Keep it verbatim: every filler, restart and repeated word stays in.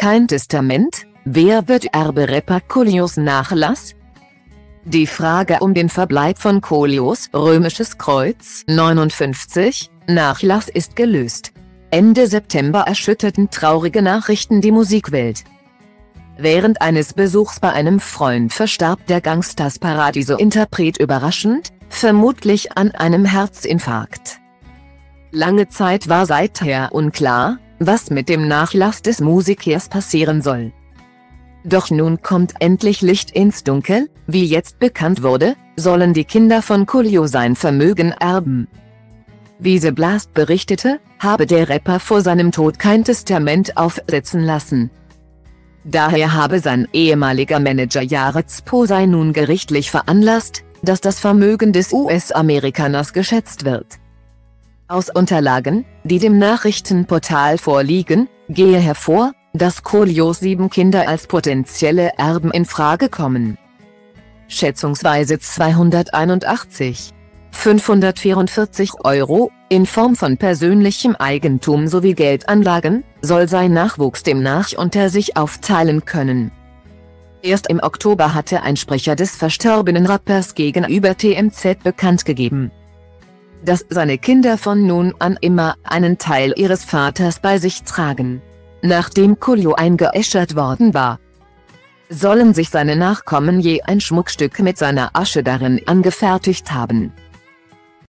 Kein Testament? Wer wird Erbe Rapper Coolios Nachlass? Die Frage um den Verbleib von Coolios Römisches Kreuz neunundfünfzig Nachlass ist gelöst. Ende September erschütterten traurige Nachrichten die Musikwelt. Während eines Besuchs bei einem Freund verstarb der Gangsta's Paradise-Interpret überraschend, vermutlich an einem Herzinfarkt. Lange Zeit war seither unklar, was mit dem Nachlass des Musikers passieren soll. Doch nun kommt endlich Licht ins Dunkel. Wie jetzt bekannt wurde, sollen die Kinder von Coolio sein Vermögen erben. Wie The Blast berichtete, habe der Rapper vor seinem Tod kein Testament aufsetzen lassen. Daher habe sein ehemaliger Manager Jarez Posey nun gerichtlich veranlasst, dass das Vermögen des U S-Amerikaners geschätzt wird. Aus Unterlagen, die dem Nachrichtenportal vorliegen, gehe hervor, dass Coolios sieben Kinder als potenzielle Erben in Frage kommen. Schätzungsweise zweihunderteinundachtzig Millionen fünfhundertvierundvierzig Euro, in Form von persönlichem Eigentum sowie Geldanlagen, soll sein Nachwuchs demnach unter sich aufteilen können. Erst im Oktober hatte ein Sprecher des verstorbenen Rappers gegenüber T M Z bekannt gegeben, dass seine Kinder von nun an immer einen Teil ihres Vaters bei sich tragen. Nachdem Coolio eingeäschert worden war, sollen sich seine Nachkommen je ein Schmuckstück mit seiner Asche darin angefertigt haben.